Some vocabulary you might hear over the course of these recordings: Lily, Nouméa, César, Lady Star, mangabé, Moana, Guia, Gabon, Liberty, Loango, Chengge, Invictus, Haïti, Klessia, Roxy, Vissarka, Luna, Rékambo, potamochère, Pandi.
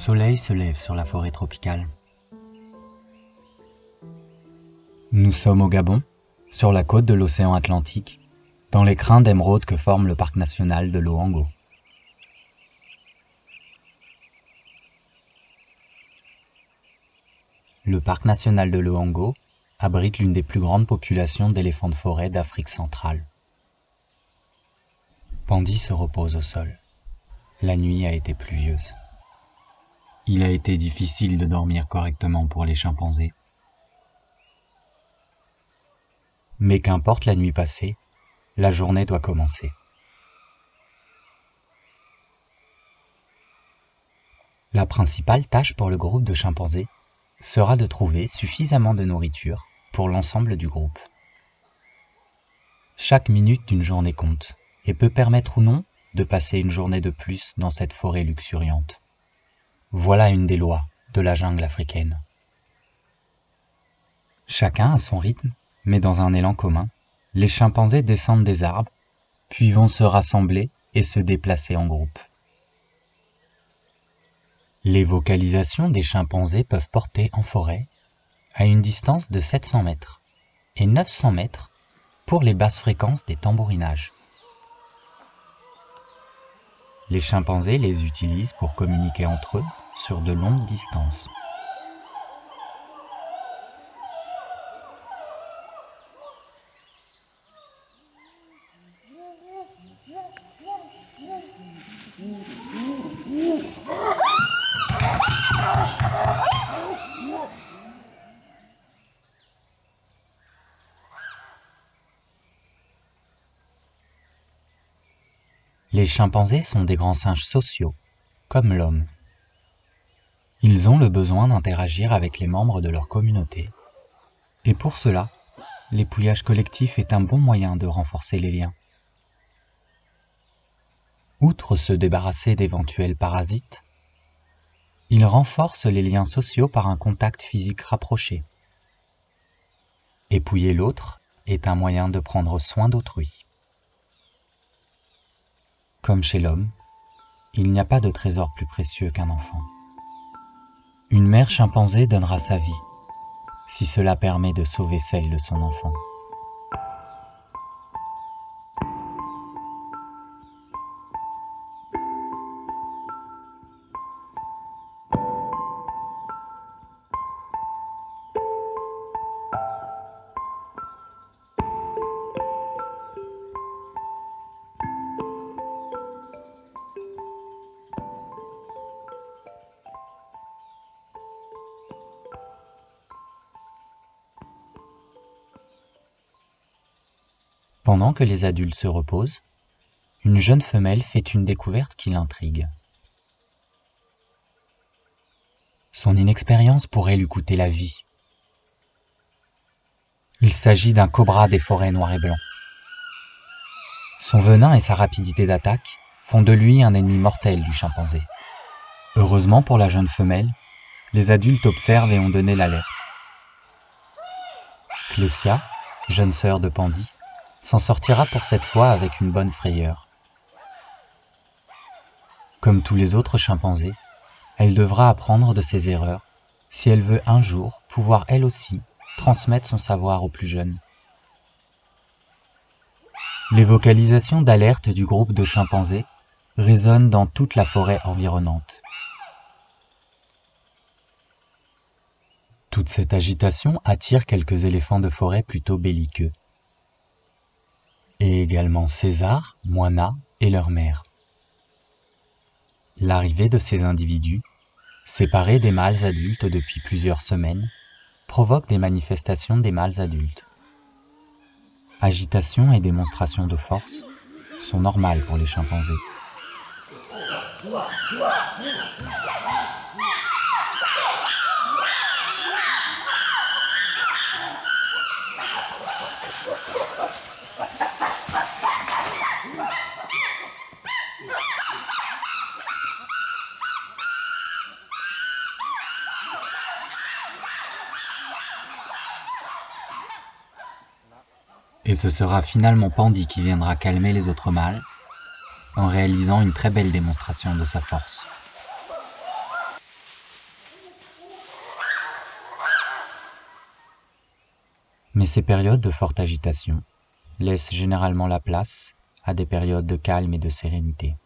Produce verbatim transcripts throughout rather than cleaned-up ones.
soleil se lève sur la forêt tropicale. Nous sommes au Gabon, sur la côte de l'océan Atlantique, dans les crins d'émeraude que forme le parc national de Loango. Le parc national de Loango abrite l'une des plus grandes populations d'éléphants de forêt d'Afrique centrale. Pandi se repose au sol. La nuit a été pluvieuse. Il a été difficile de dormir correctement pour les chimpanzés. Mais qu'importe la nuit passée, la journée doit commencer. La principale tâche pour le groupe de chimpanzés sera de trouver suffisamment de nourriture pour l'ensemble du groupe. Chaque minute d'une journée compte et peut permettre ou non de passer une journée de plus dans cette forêt luxuriante. Voilà une des lois de la jungle africaine. Chacun à son rythme, mais dans un élan commun, les chimpanzés descendent des arbres, puis vont se rassembler et se déplacer en groupe. Les vocalisations des chimpanzés peuvent porter en forêt à une distance de sept cents mètres et neuf cents mètres pour les basses fréquences des tambourinages. Les chimpanzés les utilisent pour communiquer entre eux sur de longues distances. Les chimpanzés sont des grands singes sociaux, comme l'homme. Ils ont le besoin d'interagir avec les membres de leur communauté. Et pour cela, l'épouillage collectif est un bon moyen de renforcer les liens. Outre se débarrasser d'éventuels parasites, ils renforcent les liens sociaux par un contact physique rapproché. Épouiller l'autre est un moyen de prendre soin d'autrui. Comme chez l'homme, il n'y a pas de trésor plus précieux qu'un enfant. Une mère chimpanzé donnera sa vie, si cela permet de sauver celle de son enfant. Pendant que les adultes se reposent, une jeune femelle fait une découverte qui l'intrigue. Son inexpérience pourrait lui coûter la vie. Il s'agit d'un cobra des forêts noires et blancs. Son venin et sa rapidité d'attaque font de lui un ennemi mortel du chimpanzé. Heureusement pour la jeune femelle, les adultes observent et ont donné l'alerte. Klessia, jeune sœur de Pandi, s'en sortira pour cette fois avec une bonne frayeur. Comme tous les autres chimpanzés, elle devra apprendre de ses erreurs si elle veut un jour pouvoir elle aussi transmettre son savoir aux plus jeunes. Les vocalisations d'alerte du groupe de chimpanzés résonnent dans toute la forêt environnante. Toute cette agitation attire quelques éléphants de forêt plutôt belliqueux. Et également César, Moana et leur mère. L'arrivée de ces individus, séparés des mâles adultes depuis plusieurs semaines, provoque des manifestations des mâles adultes. Agitation et démonstration de force sont normales pour les chimpanzés. Et ce sera finalement Pandi qui viendra calmer les autres mâles en réalisant une très belle démonstration de sa force. Mais ces périodes de forte agitation laissent généralement la place à des périodes de calme et de sérénité.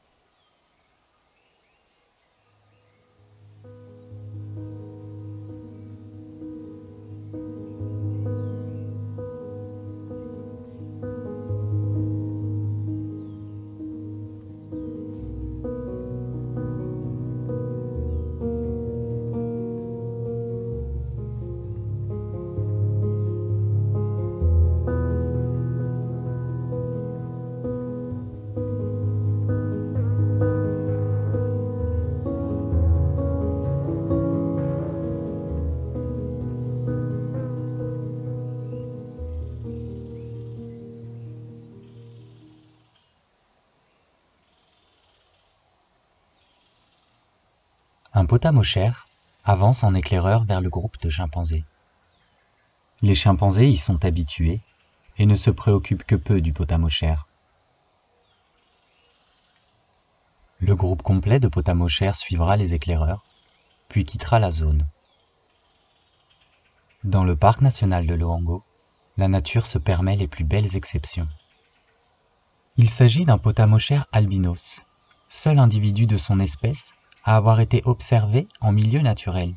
Un potamochère avance en éclaireur vers le groupe de chimpanzés. Les chimpanzés y sont habitués et ne se préoccupent que peu du potamochère. Le groupe complet de potamochères suivra les éclaireurs, puis quittera la zone. Dans le parc national de Loango, la nature se permet les plus belles exceptions. Il s'agit d'un potamochère albinos, seul individu de son espèce à avoir été observé en milieu naturel.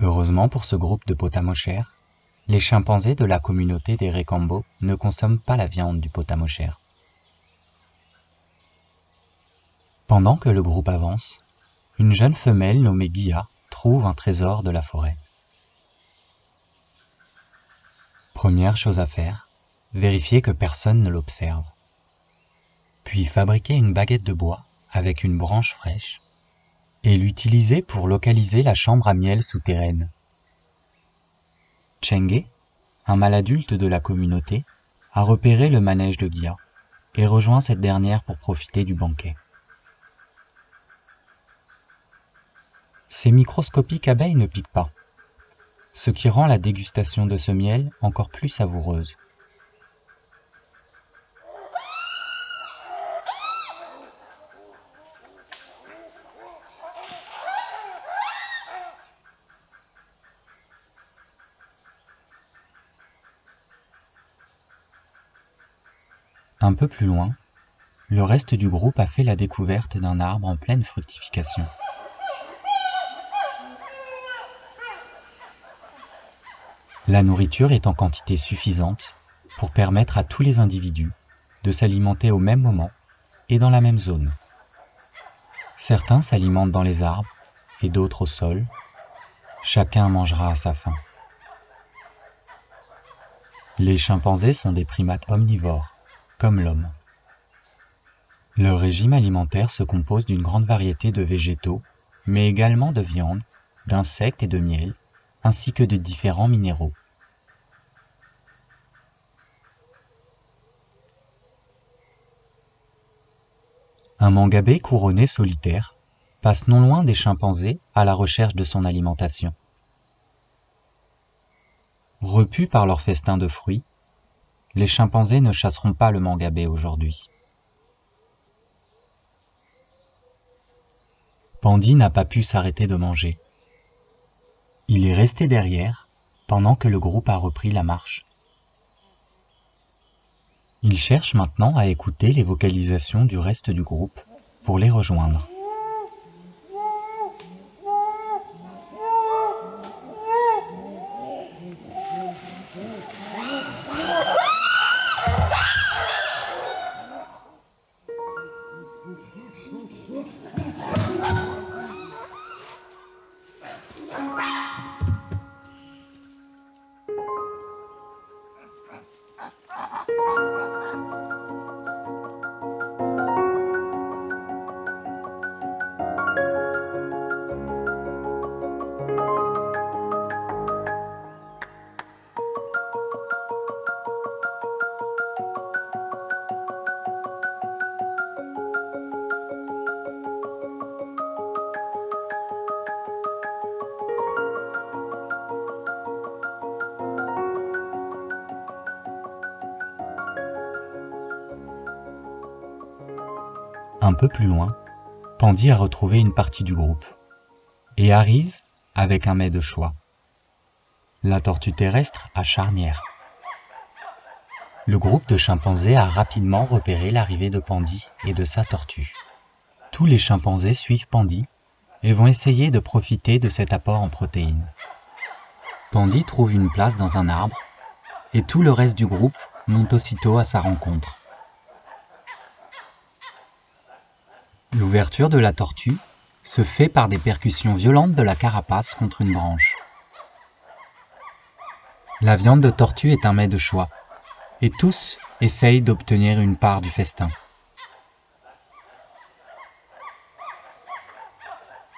Heureusement pour ce groupe de potamochères, les chimpanzés de la communauté des Rékambo ne consomment pas la viande du potamochère. Pendant que le groupe avance, une jeune femelle nommée Guia trouve un trésor de la forêt. Première chose à faire, vérifier que personne ne l'observe. Puis fabriquer une baguette de bois avec une branche fraîche et l'utiliser pour localiser la chambre à miel souterraine. Chengge, un mâle adulte de la communauté, a repéré le manège de Guia et rejoint cette dernière pour profiter du banquet. Ces microscopiques abeilles ne piquent pas, ce qui rend la dégustation de ce miel encore plus savoureuse. Un peu plus loin, le reste du groupe a fait la découverte d'un arbre en pleine fructification. La nourriture est en quantité suffisante pour permettre à tous les individus de s'alimenter au même moment et dans la même zone. Certains s'alimentent dans les arbres et d'autres au sol. Chacun mangera à sa faim. Les chimpanzés sont des primates omnivores, comme l'homme. Leur régime alimentaire se compose d'une grande variété de végétaux, mais également de viande, d'insectes et de miel, ainsi que de différents minéraux. Un mangabé couronné solitaire passe non loin des chimpanzés à la recherche de son alimentation. Repus par leur festin de fruits, les chimpanzés ne chasseront pas le mangabé aujourd'hui. Pandi n'a pas pu s'arrêter de manger. Il est resté derrière pendant que le groupe a repris la marche. Il cherche maintenant à écouter les vocalisations du reste du groupe pour les rejoindre. Un peu plus loin, Pandi a retrouvé une partie du groupe et arrive avec un mets de choix. La tortue terrestre à charnière. Le groupe de chimpanzés a rapidement repéré l'arrivée de Pandi et de sa tortue. Tous les chimpanzés suivent Pandi et vont essayer de profiter de cet apport en protéines. Pandi trouve une place dans un arbre et tout le reste du groupe monte aussitôt à sa rencontre. L'ouverture de la tortue se fait par des percussions violentes de la carapace contre une branche. La viande de tortue est un mets de choix et tous essayent d'obtenir une part du festin.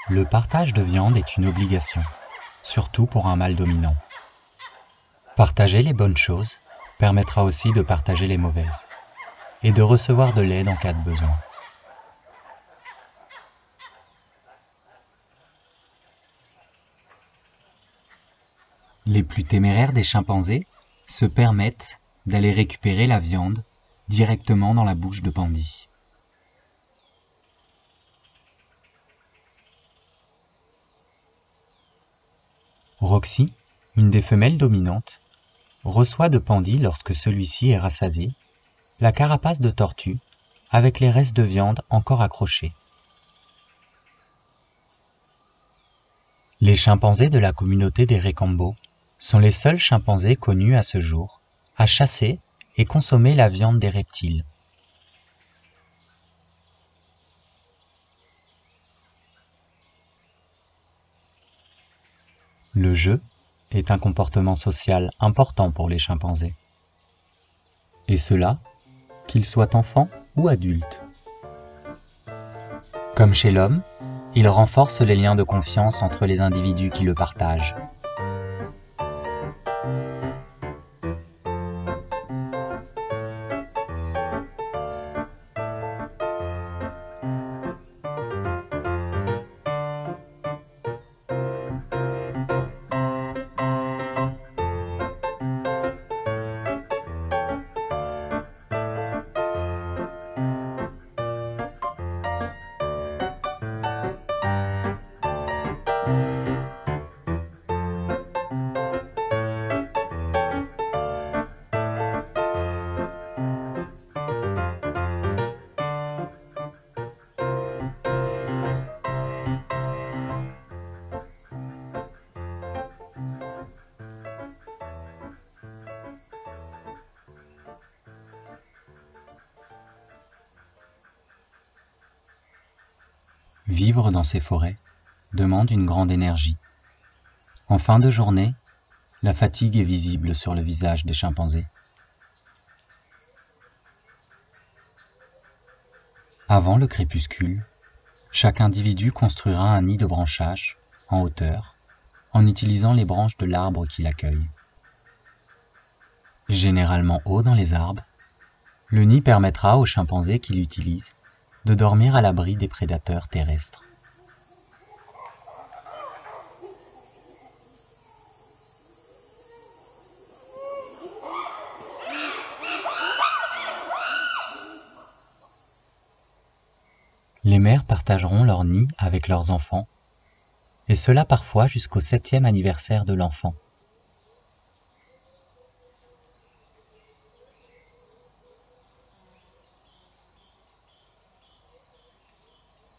Le partage de viande est une obligation, surtout pour un mâle dominant. Partager les bonnes choses permettra aussi de partager les mauvaises et de recevoir de l'aide en cas de besoin. Les plus téméraires des chimpanzés se permettent d'aller récupérer la viande directement dans la bouche de Pandi. Roxy, une des femelles dominantes, reçoit de Pandi, lorsque celui-ci est rassasié, la carapace de tortue avec les restes de viande encore accrochés. Les chimpanzés de la communauté des Rékambo sont les seuls chimpanzés connus à ce jour à chasser et consommer la viande des reptiles. Le jeu est un comportement social important pour les chimpanzés. Et cela, qu'ils soient enfants ou adultes. Comme chez l'homme, il renforce les liens de confiance entre les individus qui le partagent. Vivre dans ces forêts demande une grande énergie. En fin de journée, la fatigue est visible sur le visage des chimpanzés. Avant le crépuscule, chaque individu construira un nid de branchage en hauteur en utilisant les branches de l'arbre qui l'accueille. Généralement haut dans les arbres, le nid permettra aux chimpanzés qui l'utilisent de dormir à l'abri des prédateurs terrestres. Les mères partageront leur nid avec leurs enfants, et cela parfois jusqu'au septième anniversaire de l'enfant.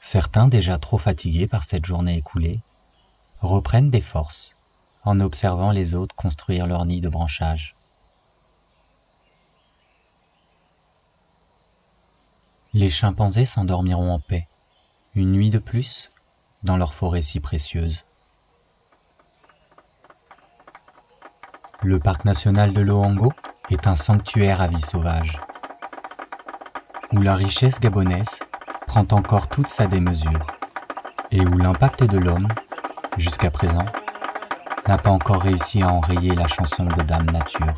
Certains, déjà trop fatigués par cette journée écoulée, reprennent des forces en observant les autres construire leur nid de branchage. Les chimpanzés s'endormiront en paix, une nuit de plus, dans leur forêt si précieuse. Le parc national de Loango est un sanctuaire à vie sauvage, où la richesse gabonaise prend encore toute sa démesure, et où l'impact de l'homme, jusqu'à présent, n'a pas encore réussi à enrayer la chanson de Dame Nature.